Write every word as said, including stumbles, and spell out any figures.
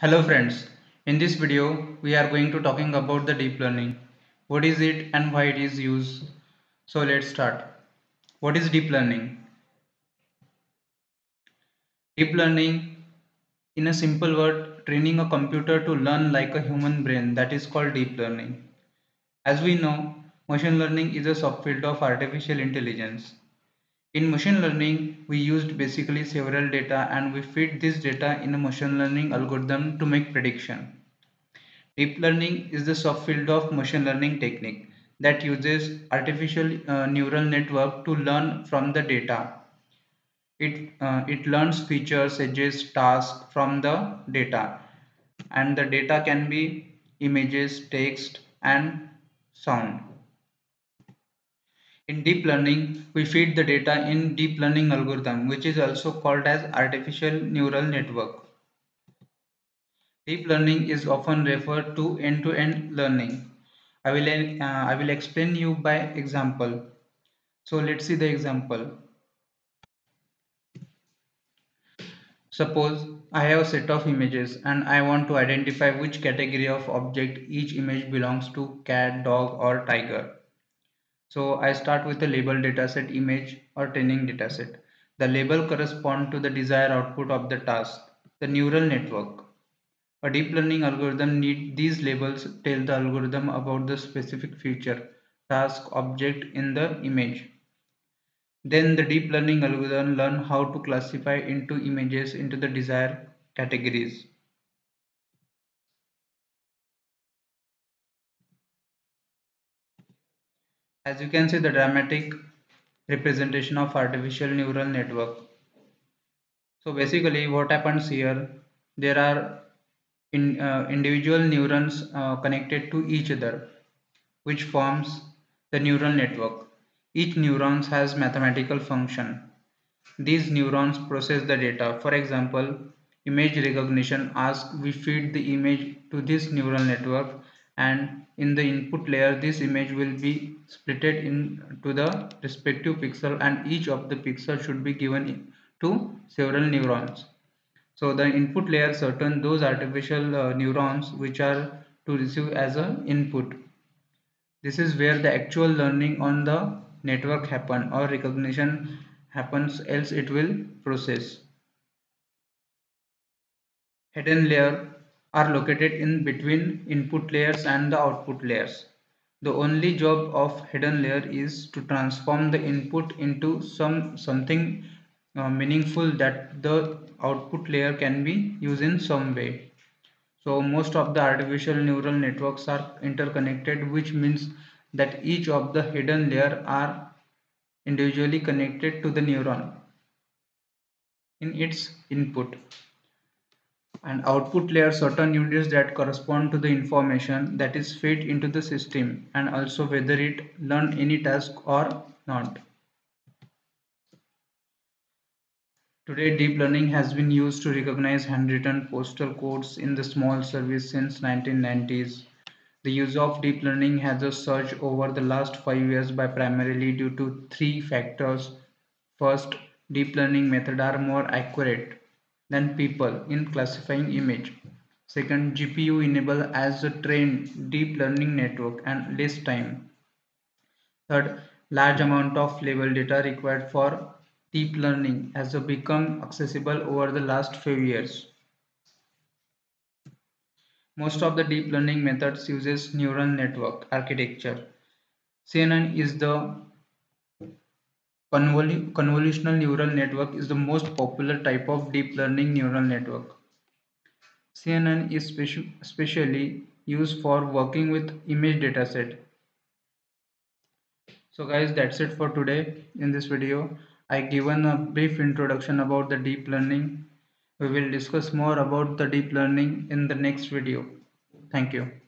Hello friends, in this video we are going to talking about the deep learning. What is it and why it is used? So let's start. What is deep learning? Deep learning, in a simple word, training a computer to learn like a human brain, that is called deep learning. As we know, machine learning is a subfield of artificial intelligence. In machine learning, we used basically several data and we feed this data in a machine learning algorithm to make prediction. Deep learning is the subfield of machine learning technique that uses artificial uh, neural network to learn from the data. It, uh, it learns features, edges, tasks from the data, and the data can be images, text and sound. In deep learning, we feed the data in deep learning algorithm, which is also called as artificial neural network. Deep learning is often referred to end-to-end learning. I will, uh, I will explain you by example. So let's see the example. Suppose I have a set of images and I want to identify which category of object each image belongs to, cat, dog or tiger. So I start with the label dataset image or training dataset. The label corresponds to the desired output of the task, the neural network. A deep learning algorithm needs these labels to tell the algorithm about the specific feature, task, object in the image. Then the deep learning algorithm learns how to classify into images into the desired categories. As you can see, the dramatic representation of artificial neural network. So basically what happens here, there are in, uh, individual neurons uh, connected to each other, which forms the neural network. Each neuron has mathematical function. These neurons process the data. For example, image recognition asks, we feed the image to this neural network, and in the input layer this image will be splitted into the respective pixel, and each of the pixel should be given to several neurons. So the input layer certain those artificial uh, neurons which are to receive as an input. This is where the actual learning on the network happen or recognition happens, else it will process. Hidden layer are located in between input layers and the output layers. The only job of hidden layer is to transform the input into some something uh, meaningful that the output layer can be used in some way. So most of the artificial neural networks are interconnected, which means that each of the hidden layer are individually connected to the neuron in its input. And output layer certain units that correspond to the information that is fed into the system, and also whether it learned any task or not. Today deep learning has been used to recognize handwritten postal codes in the small service since nineteen nineties. The use of deep learning has a surge over the last five years by primarily due to three factors. First, deep learning methods are more accurate than people in classifying image. Second, G P U enable as a trained deep learning network and less time. Third, large amount of label data required for deep learning has become accessible over the last few years. Most of the deep learning methods uses neural network architecture. C N N is the Convol convolutional neural network is the most popular type of deep learning neural network. C N N is speci specially used for working with image dataset. So guys, that's it for today. In this video, I given a brief introduction about the deep learning. We will discuss more about the deep learning in the next video. Thank you.